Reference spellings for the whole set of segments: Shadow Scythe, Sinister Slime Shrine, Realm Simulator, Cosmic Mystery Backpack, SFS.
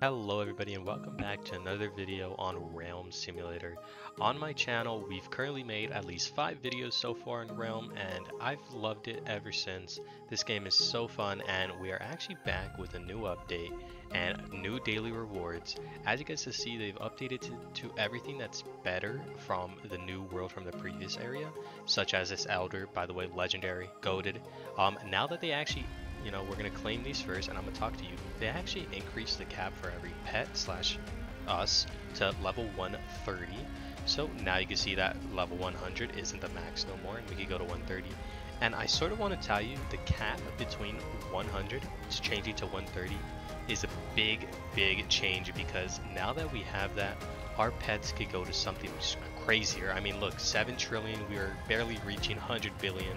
Hello everybody and welcome back to another video on Realm Simulator. On my channel, we've currently made at least 5 videos so far in Realm and I've loved it ever since. This game is so fun and we are actually back with a new update and new daily rewards. As you guys can see, they've updated to everything that's better from the new world from the previous area, such as this Elder, by the way, legendary, goated. Now that they actually we're gonna claim these first, and I'm gonna talk to you. They actually increased the cap for every pet slash us to level 130. So now you can see that level 100 isn't the max no more, and we could go to 130. And I sort of want to tell you the cap between 100 to changing to 130 is a big change, because now that we have that, our pets could go to something crazier. I mean, look, 7 trillion. We are barely reaching 100 billion,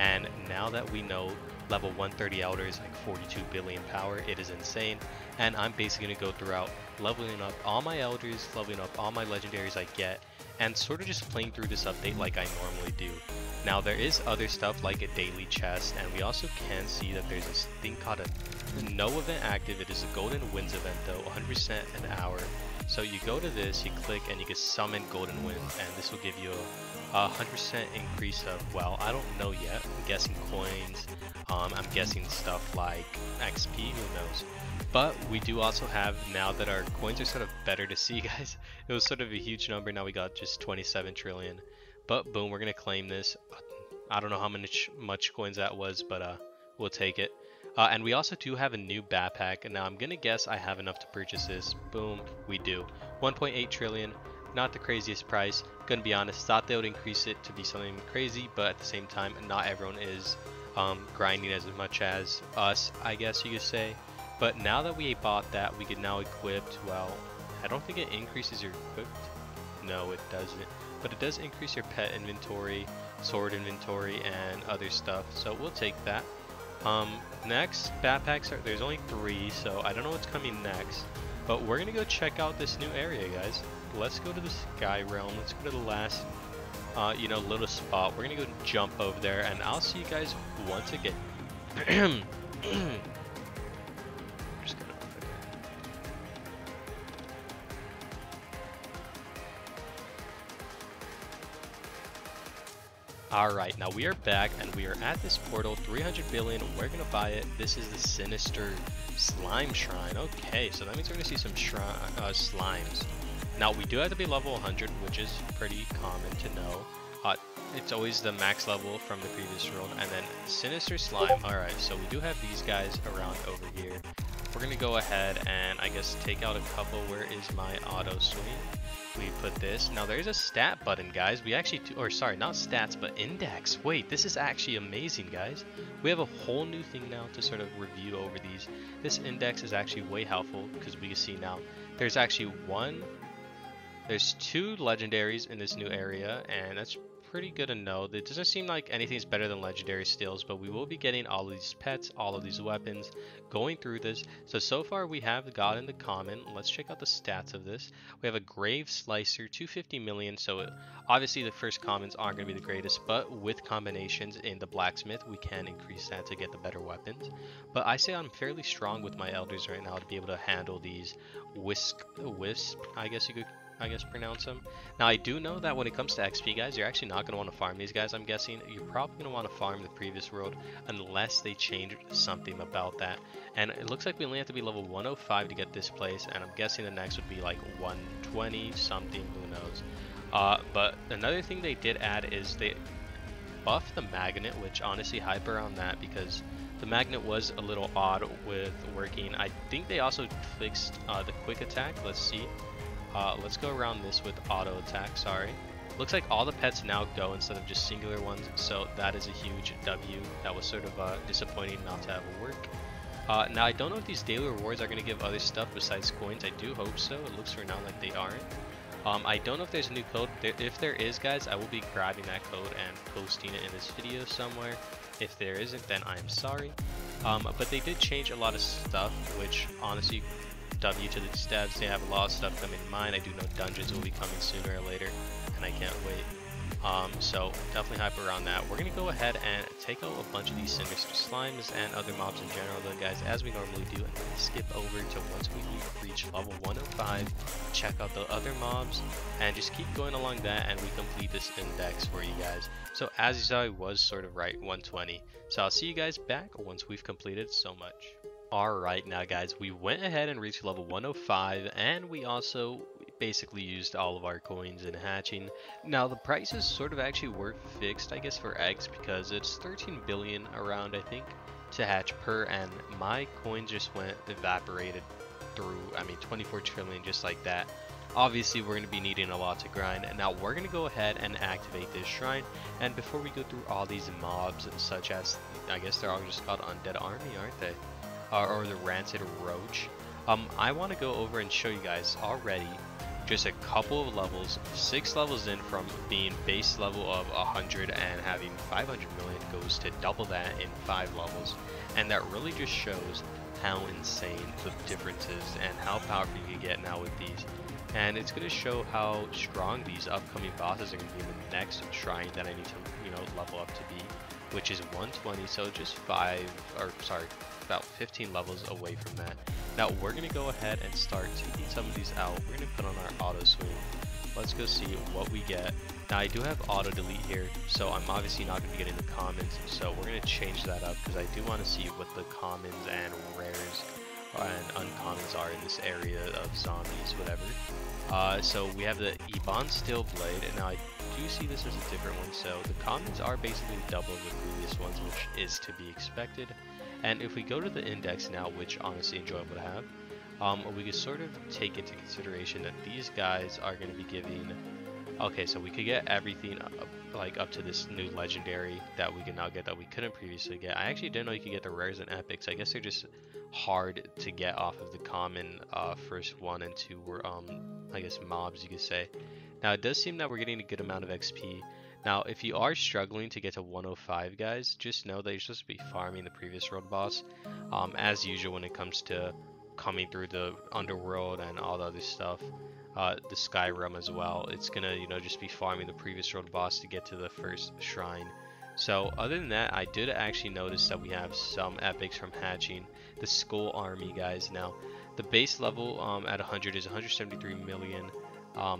and now that we know level 130 Elder is like 42 billion power, it is insane. And I'm basically going to go throughout leveling up all my Elders, leveling up all my Legendaries I get, and sort of just playing through this update like I normally do. Now there is other stuff like a daily chest, and we also can see that there's this thing called a no event active. It is a golden winds event though, 100% an hour. So you go to this, you click, and you can summon golden winds, and this will give you a 100% increase of, well, I don't know yet, I'm guessing coins, I'm guessing stuff like XP, who knows. But we do also have, now that our coins are sort of better to see, guys, it was sort of a huge number, now we got just 27 trillion. But boom, we're gonna claim this. I don't know how much coins that was, but we'll take it. And we also do have a new backpack, and now I'm gonna guess I have enough to purchase this. Boom, we do. 1.8 trillion, not the craziest price, gonna be honest. Thought they would increase it to be something crazy, but at the same time, not everyone is grinding as much as us, I guess you could say. But now that we bought that, we can now equip. Well, I don't think it increases your equipped. No, it doesn't, but it does increase your pet inventory, sword inventory, and other stuff, so we'll take that. Next backpacks, there's only 3, so I don't know what's coming next, but we're gonna go check out this new area, guys. Let's go to the Sky Realm. Let's go to the last little spot. We're gonna go jump over there, and I'll see you guys once again. Alright, now we are back and we are at this portal, 300 billion, we're going to buy it. This is the Sinister Slime Shrine. Okay, so that means we're going to see some slimes. Now we do have to be level 100, which is pretty common to know. It's always the max level from the previous world. And then Sinister Slime. Alright, so we do have these guys around over here. We're going to go ahead and I guess take out a couple. Where is my auto swing? We put this. Now there's a stat button, guys. We actually sorry, not stats, but index. Wait, this is actually amazing, guys. We have a whole new thing now to sort of review over these. This index is actually way helpful, because we can see now there's actually there's 2 legendaries in this new area, and that's pretty good to know. It doesn't seem like anything's better than legendary steals, but we will be getting all of these pets, all of these weapons, going through this. So far we have gotten the common. Let's check out the stats of this. We have a grave slicer, 250 million, so obviously the first commons aren't going to be the greatest, but with combinations in the blacksmith we can increase that to get the better weapons. But I say I'm fairly strong with my elders right now to be able to handle these wisp, I guess you could pronounce them. Now I do know that when it comes to XP, guys, you're actually not going to want to farm these guys. I'm guessing you're probably going to want to farm the previous world unless they changed something about that. And it looks like we only have to be level 105 to get this place, and I'm guessing the next would be like 120 something, who knows. But another thing they did add is they buffed the magnet, which honestly hype around that, because the magnet was a little odd with working. I think they also fixed the quick attack. Let's see. Let's go around this with auto attack, sorry. Looks like all the pets now go instead of just singular ones, so that is a huge W. That was sort of disappointing not to have it work. Now I don't know if these daily rewards are going to give other stuff besides coins. I do hope so. It looks for now like they aren't. I don't know if there's a new code. If there is, guys, I will be grabbing that code and posting it in this video somewhere. If there isn't, then I'm sorry. But they did change a lot of stuff, which honestly, W to the devs, they have a lot of stuff coming in mind. I do know dungeons will be coming sooner or later, and I can't wait. So definitely hype around that. We're gonna go ahead and take out a bunch of these sinister slimes and other mobs in general though, guys, as we normally do, and skip over to once we reach level 105, check out the other mobs and just keep going along that, and we complete this index for you guys. So as you saw, I was sort of right, 120. So I'll see you guys back once we've completed so much. Alright, now guys, we went ahead and reached level 105, and we also basically used all of our coins in hatching. Now the prices sort of actually were fixed, I guess, for eggs, because it's 13 billion around, I think, to hatch per, and my coins just went evaporated through, I mean, 24 trillion just like that. Obviously we're going to be needing a lot to grind, and now we're going to go ahead and activate this shrine. And before we go through all these mobs, such as, I guess they're all just called Undead Army, aren't they? Or the Rancid Roach. I want to go over and show you guys already just a couple of levels, 6 levels in from being base level of 100 and having 500 million goes to double that in 5 levels. And that really just shows how insane the difference is and how powerful you can get now with these. And it's going to show how strong these upcoming bosses are going to be in the next shrine that I need to, you know, level up to be, which is 120. So just about 15 levels away from that. Now we're going to go ahead and start taking some of these out. We're going to put on our auto swing. Let's go see what we get. Now I do have auto delete here, so I'm obviously not going to be getting the commons, so we're going to change that up because I do want to see what the commons and rares and uncommons are in this area of zombies, whatever. So we have the Ebon Steel Blade, and now I do see this as a different one, so the commons are basically double the previous ones, which is to be expected. And if we go to the index now, which honestly enjoyable to have, we could sort of take into consideration that these guys are going to be giving, okay, so we could get everything up to this new legendary that we can now get that we couldn't previously get. I actually didn't know you could get the rares and epics. I guess they're just hard to get off of the common first 1 and 2 were, I guess, mobs, you could say. Now it does seem that we're getting a good amount of XP. Now, if you are struggling to get to 105, guys, just know that you're supposed to be farming the previous world boss, as usual when it comes to coming through the underworld and all the other stuff, the sky realm as well. It's gonna, you know, just be farming the previous world boss to get to the first shrine. So other than that, I did actually notice that we have some epics from hatching the Skull Army, guys. Now, the base level at 100 is 173 million.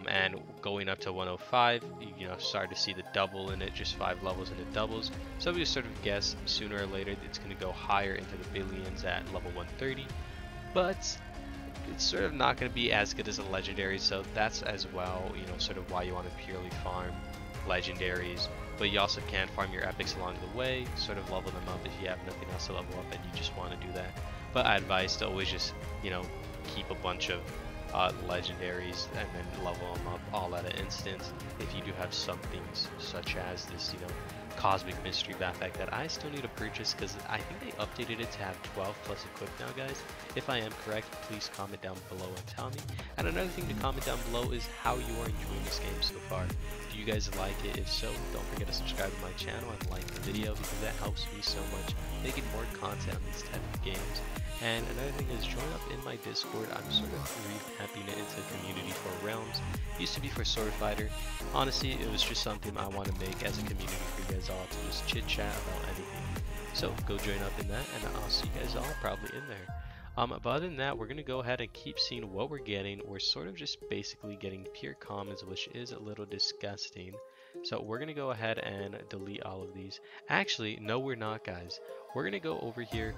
And going up to 105, you know, started to see the double in it, just 5 levels and it doubles. So we just sort of guess sooner or later it's going to go higher into the billions at level 130, but it's sort of not going to be as good as a legendary. So that's as well, you know, sort of why you want to purely farm legendaries, but you also can farm your epics along the way, sort of level them up if you have nothing else to level up and you just want to do that. But I advise to always just, you know, keep a bunch of legendaries and then level them up all at an instance if you do have some things such as this, you know, Cosmic Mystery Backpack that I still need to purchase because I think they updated it to have 12 plus equipped now, guys. If I am correct, please comment down below and tell me. And another thing to comment down below is how you are enjoying this game so far. Do you guys like it? If so, don't forget to subscribe to my channel and like the video because that helps me so much making more content on these type of games. And another thing is, join up in my Discord. I'm sort of revamping it into a community for Realms. It used to be for Sword Fighter. Honestly, it was just something I want to make as a community for you guys all to just chit chat about anything. So go join up in that, and I'll see you guys all probably in there. But other than that, we're going to go ahead and keep seeing what we're getting. We're sort of just basically getting pure commons, which is a little disgusting. So we're going to go ahead and delete all of these. Actually, no, we're not, guys. We're going to go over here.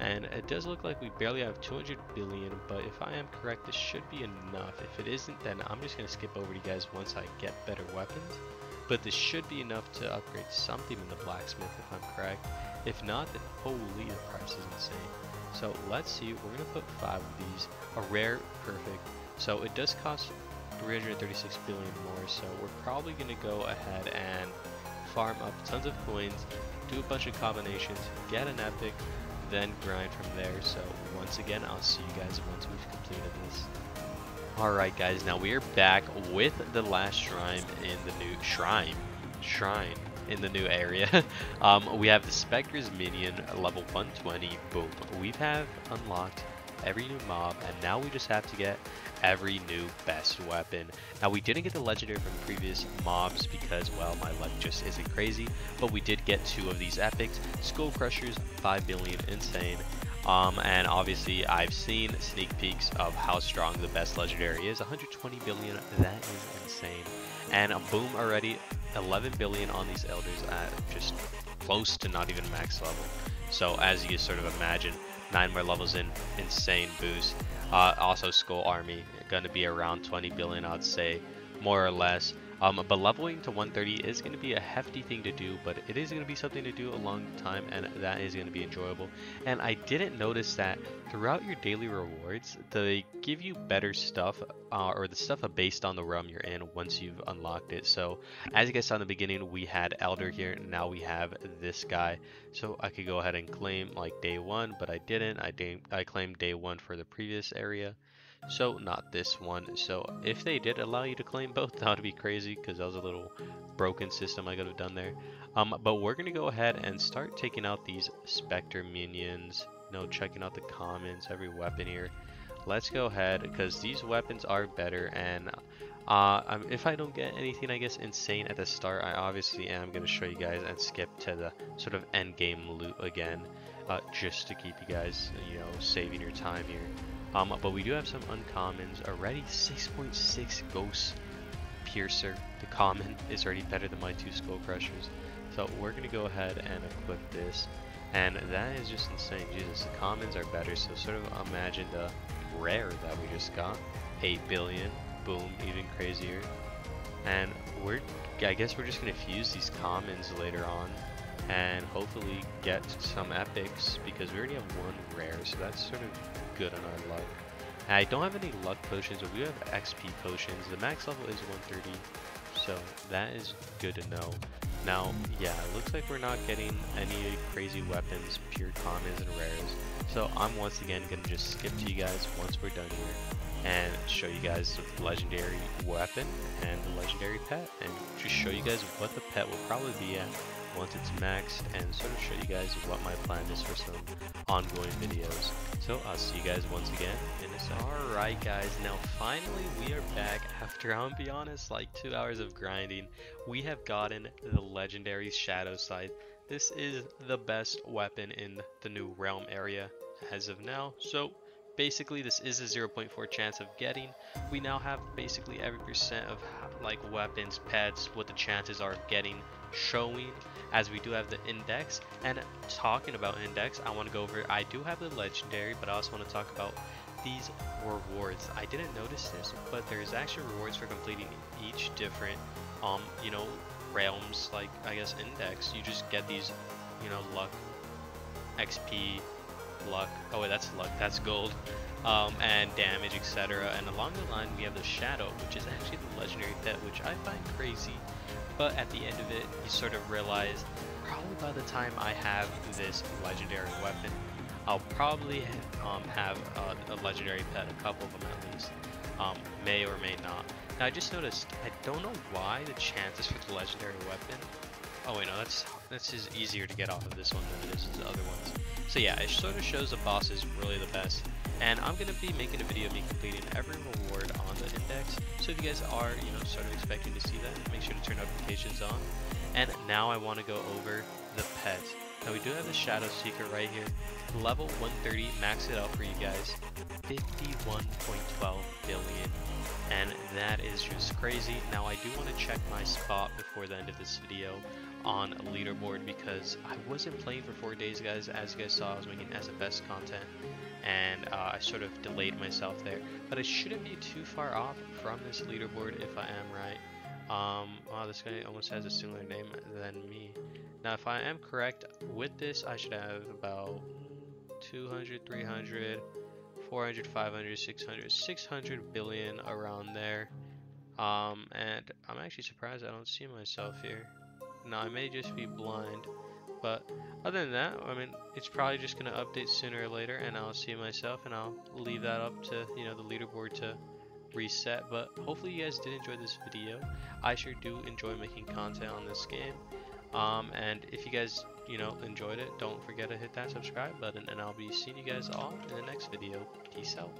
And it does look like we barely have 200 billion, but if I am correct, this should be enough. If it isn't, then I'm just going to skip over to you guys once I get better weapons. But this should be enough to upgrade something in the blacksmith, if I'm correct. If not, then holy, the price is insane. So let's see, we're going to put 5 of these, a rare perfect. So it does cost 336 billion more, so we're probably going to go ahead and farm up tons of coins, do a bunch of combinations, get an epic, then grind from there. So once again, I'll see you guys once we've completed this. Alright guys, now we are back with the last shrine in the new shrine in the new area. We have the Spectre's Minion level 120. Boom, we have unlocked every new mob, and now we just have to get every new best weapon. Now we didn't get the legendary from previous mobs because, well, my luck just isn't crazy, but we did get two of these epics, Skull Crushers, 5 million, insane. And obviously I've seen sneak peeks of how strong the best legendary is, 120 billion, that is insane. And boom, already 11 billion on these elders at just close to not even max level. So as you sort of imagine, 9 more levels in, insane boost. Also Skull Army, gonna be around 20 billion, I'd say, more or less. But leveling to 130 is going to be a hefty thing to do, but it is going to be something to do a long time, and that is going to be enjoyable. And I didn't notice that throughout your daily rewards, they give you better stuff, or the stuff based on the realm you're in once you've unlocked it. So as you guys saw in the beginning, we had Elder here, and now we have this guy. So I could go ahead and claim like day one, but I didn't. I claimed day one for the previous area. So not this one. So if they did allow you to claim both, that would be crazy, because that was a little broken system I could have done there. But we're gonna go ahead and start taking out these Spectre minions, you know, checking out the commons, every weapon here. Let's go ahead, because these weapons are better, and if I don't get anything, I guess, insane at the start, I obviously am going to show you guys and skip to the sort of end game loot again, just to keep you guys, you know, saving your time here. But we do have some uncommons already. 6.6 Ghost Piercer, the common, is already better than my 2 Skull Crushers, so we're gonna go ahead and equip this, and that is just insane. Jesus, the commons are better. So sort of imagine the rare that we just got, 8 billion, boom, even crazier. And I guess we're just gonna fuse these commons later on and hopefully get some epics, because we already have one rare, so that's sort of good on our luck. And I don't have any luck potions, but we have XP potions. The max level is 130, so that is good to know. Now, yeah, it looks like we're not getting any crazy weapons, pure commons and rares, so I'm once again gonna just skip to you guys once we're done here and show you guys the legendary weapon and the legendary pet, and just show you guys what the pet will probably be at once it's maxed, and sort of show you guys what my plan is for some ongoing videos. So I'll see you guys once again in a second. Alright guys, now finally we are back after, I'll be honest, like 2 hours of grinding. We have gotten the legendary Shadow Scythe. This is the best weapon in the new realm area as of now. So basically this is a 0.4 chance of getting. We now have basically every percent of like weapons, pets, what the chances are of getting, showing, as we do have the index. And talking about index, I want to go over, I do have the legendary, but I also want to talk about these rewards. I didn't notice this, but there's actually rewards for completing each different you know, realms, like I guess index. You just get these, you know, luck, XP, luck, oh wait, that's luck, that's gold, and damage, etc. And along the line we have the Shadow, which is actually the legendary pet, which I find crazy, but at the end of it you sort of realize probably by the time I have this legendary weapon, I'll probably have a legendary pet, a couple of them at least, may or may not. Now I just noticed, I don't know why the chances for the legendary weapon, oh wait, no, that's just easier to get off of this one than it is the other ones. So yeah, it sort of shows the boss is really the best. And I'm going to be making a video of me completing every reward on the index. So if you guys are, you know, sort of expecting to see that, make sure to turn notifications on. And now I want to go over the pets. Now we do have the Shadow Seeker right here. Level 130, max it out for you guys. 51.12 billion. And that is just crazy. Now I do want to check my spot before the end of this video on leaderboard, because I wasn't playing for 4 days, guys. As you guys saw, I was making SFS content, and I sort of delayed myself there, but I shouldn't be too far off from this leaderboard if I am right. Wow, this guy almost has a similar name than me. Now if I am correct with this, I should have about 200, 300, 400, 500, 600, 600 billion around there. And I'm actually surprised I don't see myself here. Now I may just be blind, but other than that, I mean, it's probably just going to update sooner or later, and I'll see myself, and I'll leave that up to, you know, the leaderboard to reset. But hopefully you guys did enjoy this video. I sure do enjoy making content on this game. And if you guys you know, enjoyed it, don't forget to hit that subscribe button, and I'll be seeing you guys all in the next video. Peace out.